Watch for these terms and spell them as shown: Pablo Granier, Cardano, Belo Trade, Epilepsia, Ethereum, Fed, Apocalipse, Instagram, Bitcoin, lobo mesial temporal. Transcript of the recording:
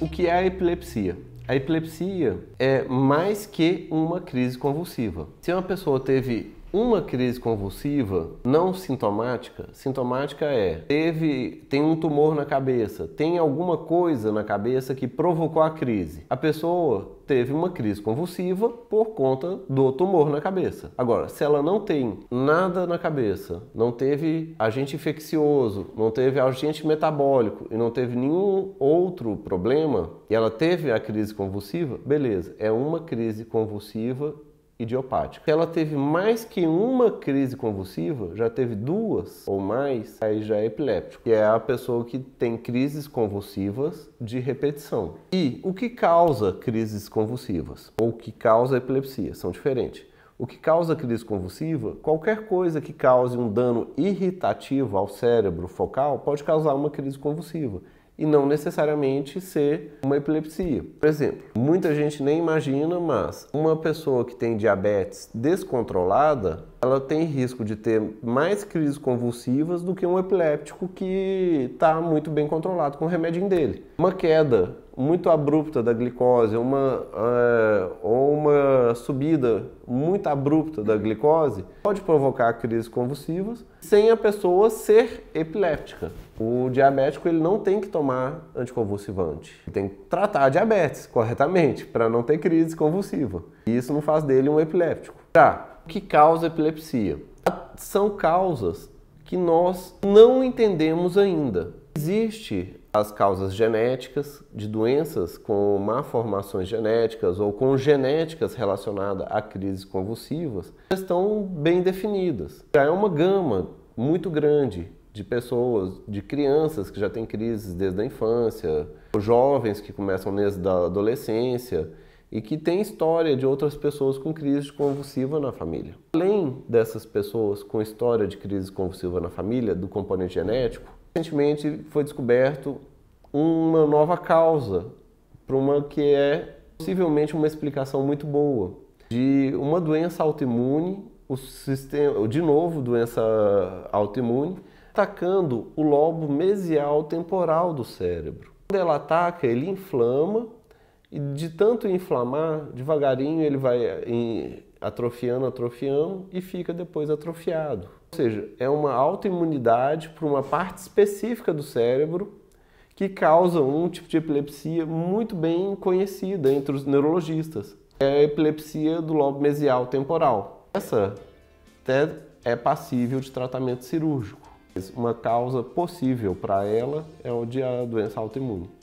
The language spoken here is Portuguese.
o que é a epilepsia? A epilepsia é mais que uma crise convulsiva. Se uma pessoa teve uma crise convulsiva não sintomática, sintomática é tem um tumor na cabeça, tem alguma coisa na cabeça que provocou a crise. A pessoa teve uma crise convulsiva por conta do tumor na cabeça. Agora, se ela não tem nada na cabeça, não teve agente infeccioso, não teve agente metabólico e não teve nenhum outro problema, e ela teve a crise convulsiva, beleza, é uma crise convulsiva idiopática. Se ela teve mais que uma crise convulsiva, já teve duas ou mais, aí já é epiléptico, que é a pessoa que tem crises convulsivas de repetição. E o que causa crises convulsivas ou o que causa epilepsia são diferentes. O que causa crise convulsiva, qualquer coisa que cause um dano irritativo ao cérebro focal pode causar uma crise convulsiva e não necessariamente ser uma epilepsia. Por exemplo, muita gente nem imagina, mas uma pessoa que tem diabetes descontrolada, ela tem risco de ter mais crises convulsivas do que um epiléptico que está muito bem controlado com o remedinho dele. Uma queda muito abrupta da glicose, ou uma subida muito abrupta da glicose pode provocar crises convulsivas sem a pessoa ser epiléptica. O diabético ele não tem que tomar anticonvulsivante, ele tem que tratar a diabetes corretamente para não ter crise convulsiva. E isso não faz dele um epiléptico. Tá, o que causa epilepsia? São causas que nós não entendemos ainda. Existe as causas genéticas de doenças com malformações genéticas ou com genéticas relacionadas a crises convulsivas estão bem definidas. Já é uma gama muito grande de pessoas, de crianças que já têm crises desde a infância, jovens que começam desde a adolescência e que tem história de outras pessoas com crise convulsiva na família. Além dessas pessoas com história de crise convulsiva na família, do componente genético, recentemente foi descoberto uma nova causa para uma que é possivelmente uma explicação muito boa de uma doença autoimune, doença autoimune, atacando o lobo mesial temporal do cérebro. Quando ela ataca, ele inflama e de tanto inflamar, devagarinho ele vai atrofiando, atrofiando e fica depois atrofiado. Ou seja, é uma autoimunidade para uma parte específica do cérebro que causa um tipo de epilepsia muito bem conhecida entre os neurologistas. É a epilepsia do lobo mesial temporal. Essa até é passível de tratamento cirúrgico. Uma causa possível para ela é a doença autoimune.